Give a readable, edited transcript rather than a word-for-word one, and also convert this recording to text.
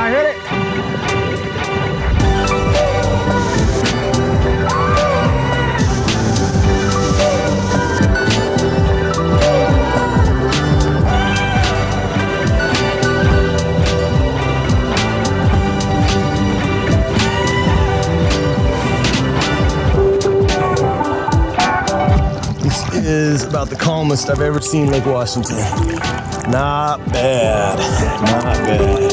I hit it. Is about the calmest I've ever seen Lake Washington. Not bad, not bad.